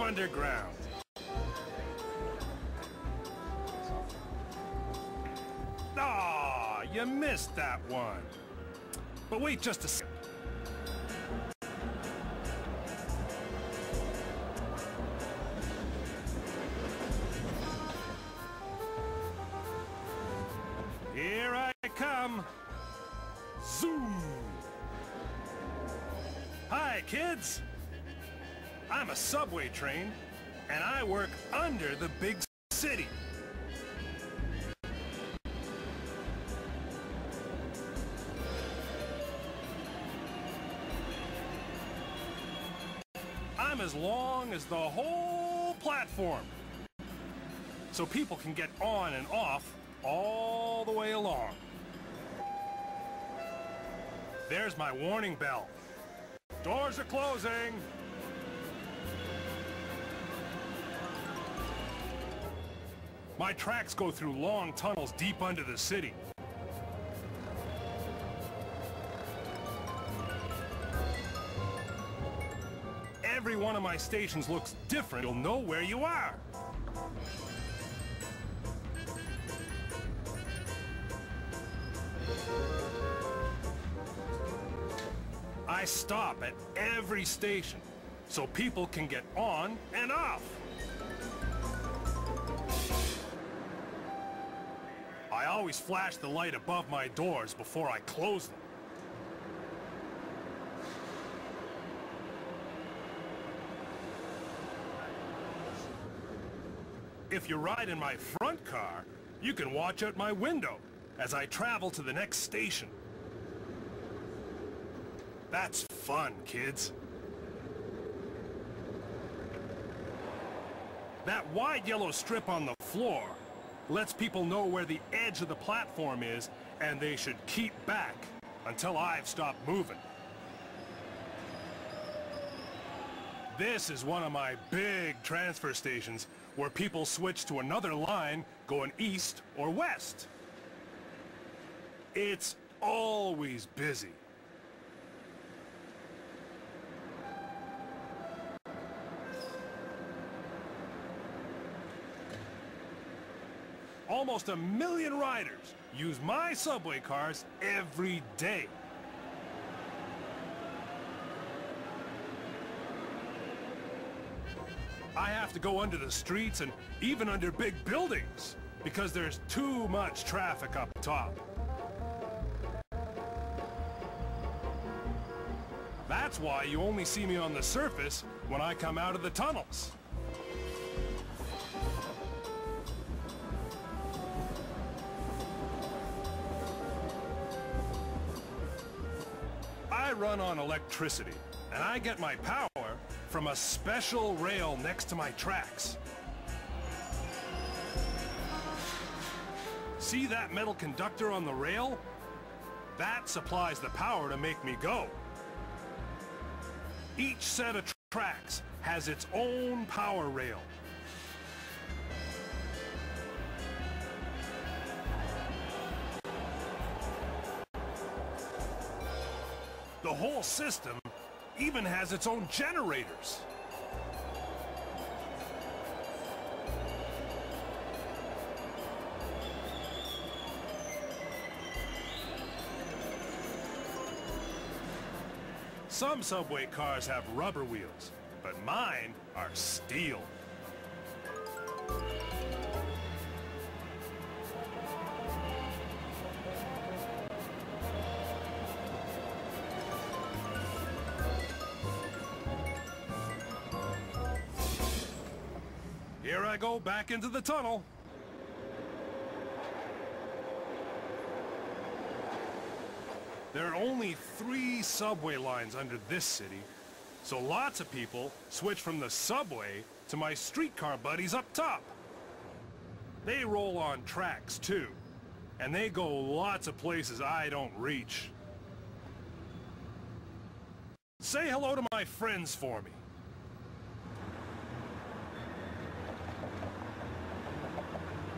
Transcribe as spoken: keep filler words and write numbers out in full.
deep underground. Ah, you missed that one. But wait just a second. Here I come. Zoom. Hi, kids. I'm a subway train, and I work under the big city. I'm as long as the whole platform, so people can get on and off all the way along. There's my warning bell. Doors are closing. My tracks go through long tunnels deep under the city. Every one of my stations looks different. You'll know where you are. I stop at every station so people can get on and off. I always flash the light above my doors before I close them. If you ride in my front car, you can watch out my window as I travel to the next station. That's fun, kids. That wide yellow strip on the floor lets people know where the edge of the platform is, and they should keep back until I've stopped moving. This is one of my big transfer stations where people switch to another line going east or west. It's always busy. Almost a million riders use my subway cars every day. I have to go under the streets and even under big buildings because there's too much traffic up top. That's why you only see me on the surface when I come out of the tunnels. I run on electricity, and I get my power from a special rail next to my tracks. See that metal conductor on the rail? That supplies the power to make me go. Each set of tracks has its own power rail. The whole system even has its own generators. Some subway cars have rubber wheels, but mine are steel. Here I go back into the tunnel. There are only three subway lines under this city, so lots of people switch from the subway to my streetcar buddies up top. They roll on tracks too, and they go lots of places I don't reach. Say hello to my friends for me.